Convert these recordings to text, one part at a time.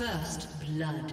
First blood.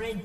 Red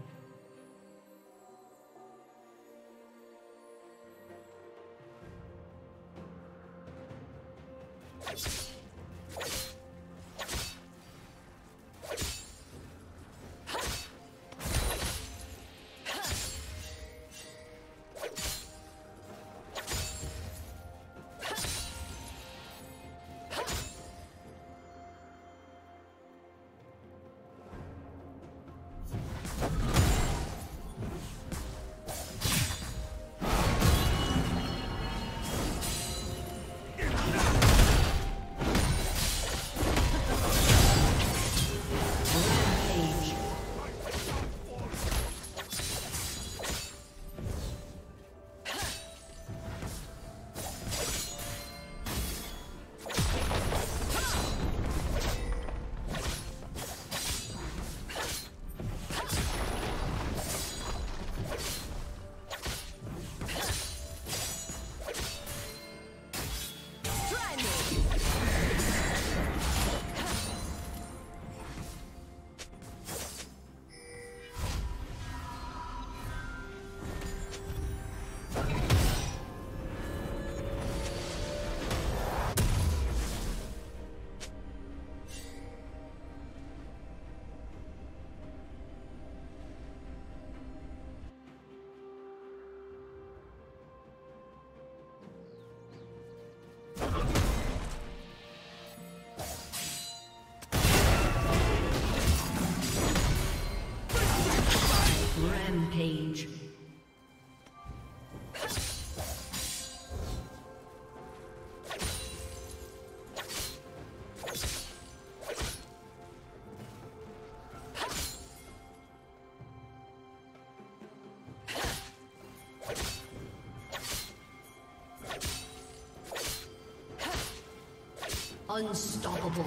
Unstoppable.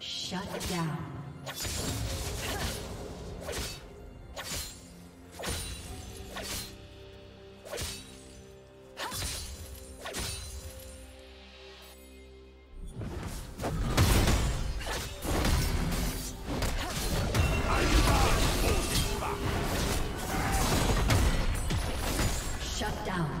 Shut down. Shut down.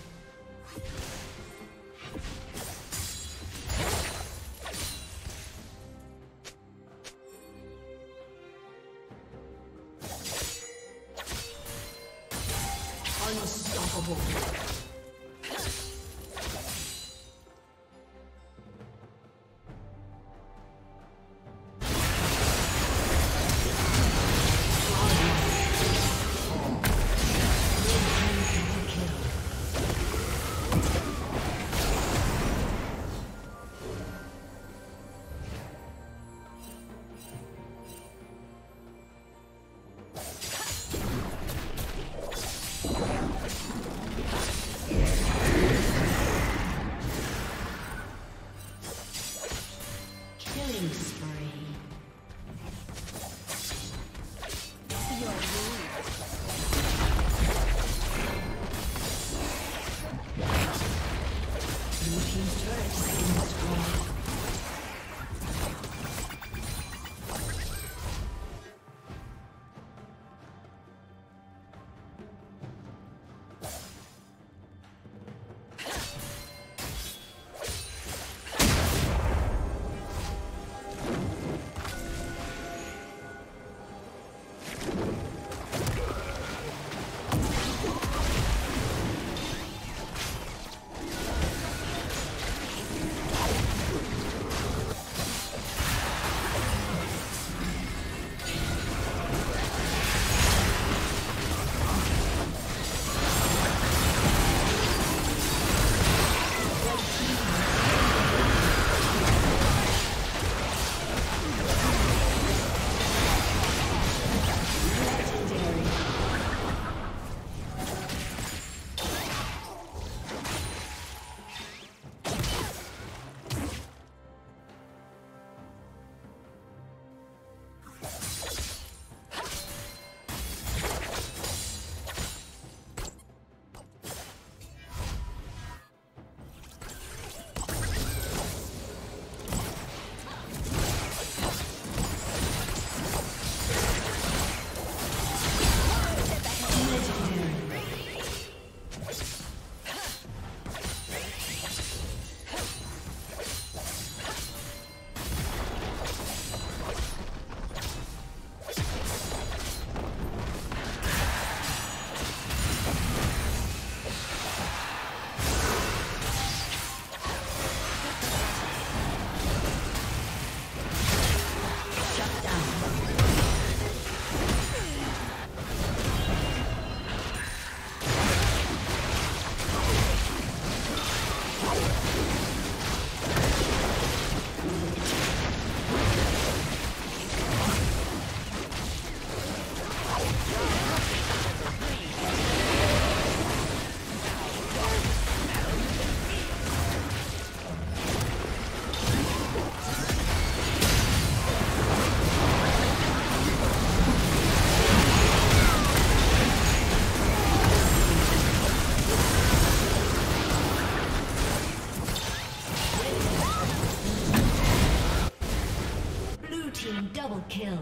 Kill.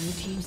Blue team's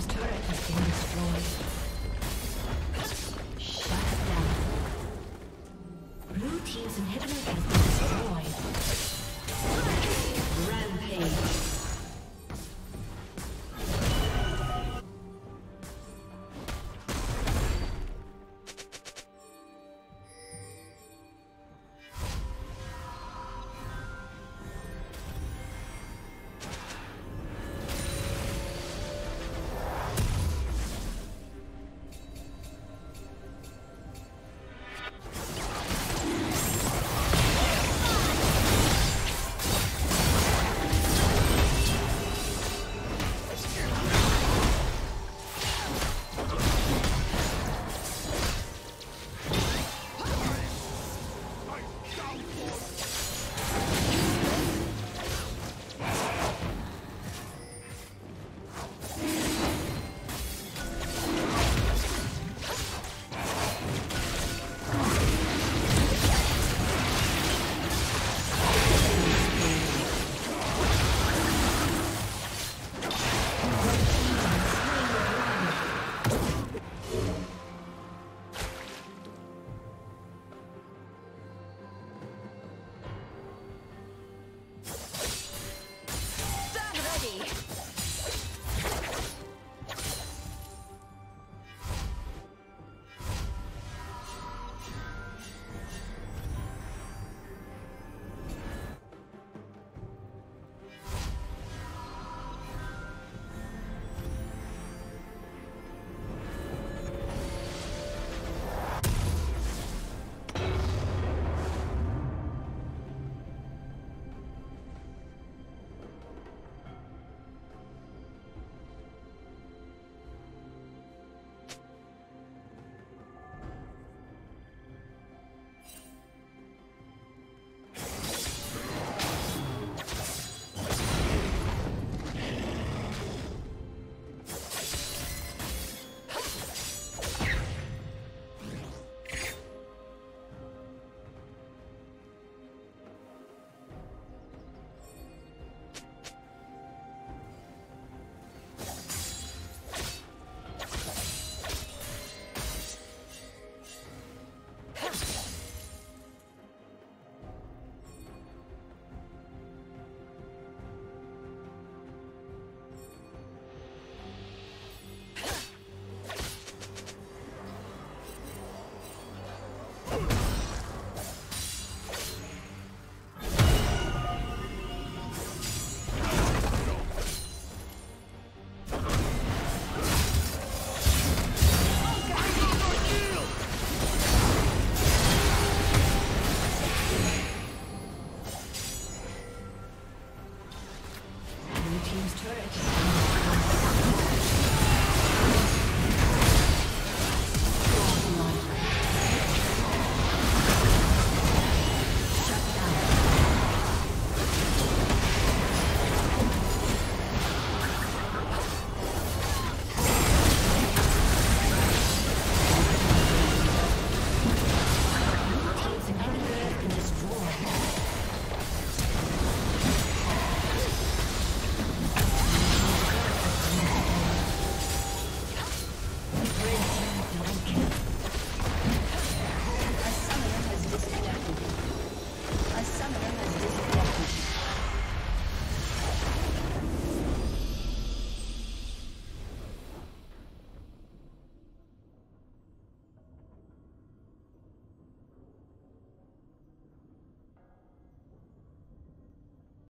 team's turret has been destroyed. Shut down. Blue team's inhibitor has been destroyed. Rampage. Turret.